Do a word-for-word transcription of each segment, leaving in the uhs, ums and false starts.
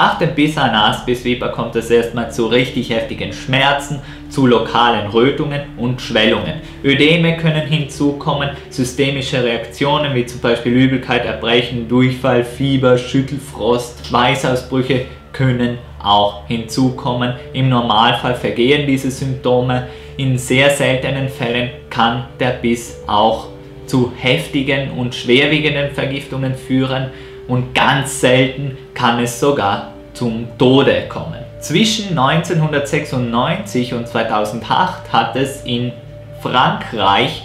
Nach dem Biss einer Aspisviper kommt es erstmal zu richtig heftigen Schmerzen, zu lokalen Rötungen und Schwellungen. Ödeme können hinzukommen, systemische Reaktionen wie zum Beispiel Übelkeit, Erbrechen, Durchfall, Fieber, Schüttelfrost, Schweißausbrüche können auch hinzukommen. Im Normalfall vergehen diese Symptome. In sehr seltenen Fällen kann der Biss auch zu heftigen und schwerwiegenden Vergiftungen führen und ganz selten kann es sogar zum Tode kommen. Zwischen neunzehnhundertsechsundneunzig und zweitausendacht hat es in Frankreich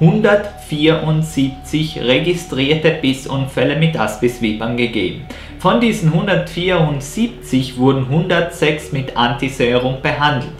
hundertvierundsiebzig registrierte Bissunfälle mit Aspisvipern gegeben. Von diesen hundertvierundsiebzig wurden hundertsechs mit Antiserum behandelt.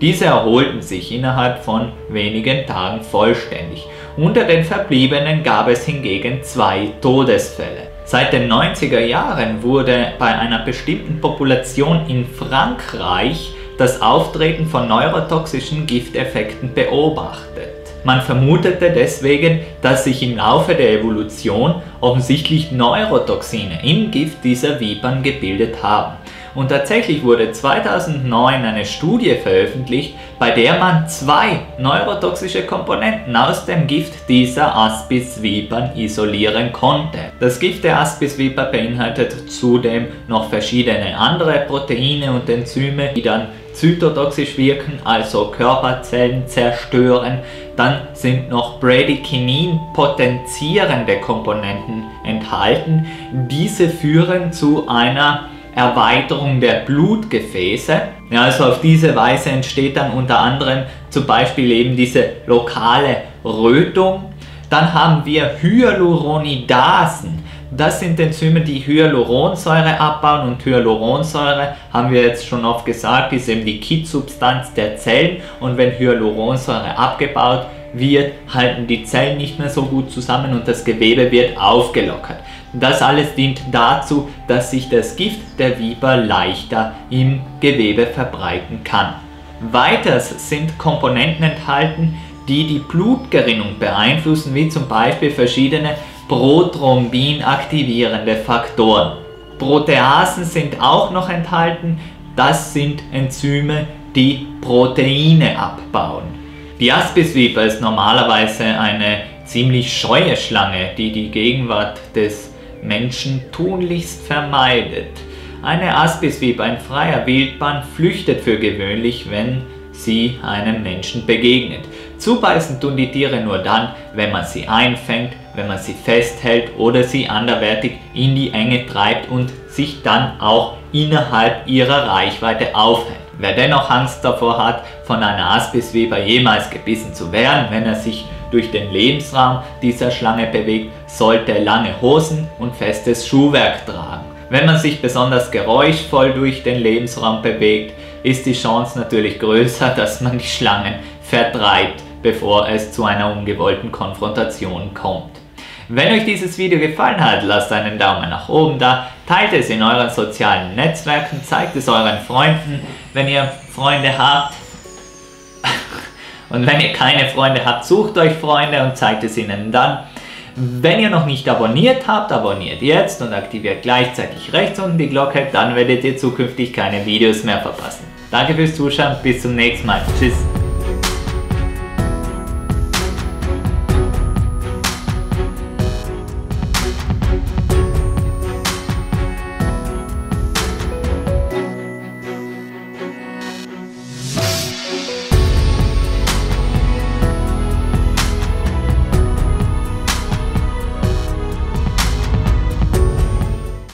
Diese erholten sich innerhalb von wenigen Tagen vollständig. Unter den Verbliebenen gab es hingegen zwei Todesfälle. Seit den neunziger Jahren wurde bei einer bestimmten Population in Frankreich das Auftreten von neurotoxischen Gifteffekten beobachtet. Man vermutete deswegen, dass sich im Laufe der Evolution offensichtlich Neurotoxine im Gift dieser Vipern gebildet haben. Und tatsächlich wurde zweitausendneun eine Studie veröffentlicht, bei der man zwei neurotoxische Komponenten aus dem Gift dieser Aspisvipern isolieren konnte. Das Gift der Aspisviper beinhaltet zudem noch verschiedene andere Proteine und Enzyme, die dann zytotoxisch wirken, also Körperzellen zerstören. Dann sind noch Bradykinin potenzierende Komponenten enthalten. Diese führen zu einer Erweiterung der Blutgefäße. Ja, also auf diese Weise entsteht dann unter anderem zum Beispiel eben diese lokale Rötung. Dann haben wir Hyaluronidasen. Das sind Enzyme, die Hyaluronsäure abbauen, und Hyaluronsäure, haben wir jetzt schon oft gesagt, ist eben die Kittsubstanz der Zellen, und wenn Hyaluronsäure abgebaut wird, halten die Zellen nicht mehr so gut zusammen und das Gewebe wird aufgelockert. Das alles dient dazu, dass sich das Gift der Viper leichter im Gewebe verbreiten kann. Weiters sind Komponenten enthalten, die die Blutgerinnung beeinflussen, wie zum Beispiel verschiedene prothrombin-aktivierende Faktoren. Proteasen sind auch noch enthalten, das sind Enzyme, die Proteine abbauen. Die Aspisviper ist normalerweise eine ziemlich scheue Schlange, die die Gegenwart des Menschen tunlichst vermeidet. Eine Aspisviper in freier Wildbahn flüchtet für gewöhnlich, wenn sie einem Menschen begegnet. Zubeißen tun die Tiere nur dann, wenn man sie einfängt, wenn man sie festhält oder sie anderweitig in die Enge treibt und sich dann auch innerhalb ihrer Reichweite aufhält. Wer dennoch Angst davor hat, von einer Aspisviper jemals gebissen zu werden, wenn er sich durch den Lebensraum dieser Schlange bewegt, sollte lange Hosen und festes Schuhwerk tragen. Wenn man sich besonders geräuschvoll durch den Lebensraum bewegt, ist die Chance natürlich größer, dass man die Schlangen vertreibt, bevor es zu einer ungewollten Konfrontation kommt. Wenn euch dieses Video gefallen hat, lasst einen Daumen nach oben da, teilt es in euren sozialen Netzwerken, zeigt es euren Freunden, wenn ihr Freunde habt. Und wenn ihr keine Freunde habt, sucht euch Freunde und zeigt es ihnen dann. Wenn ihr noch nicht abonniert habt, abonniert jetzt und aktiviert gleichzeitig rechts unten die Glocke, dann werdet ihr zukünftig keine Videos mehr verpassen. Danke fürs Zuschauen, bis zum nächsten Mal. Tschüss.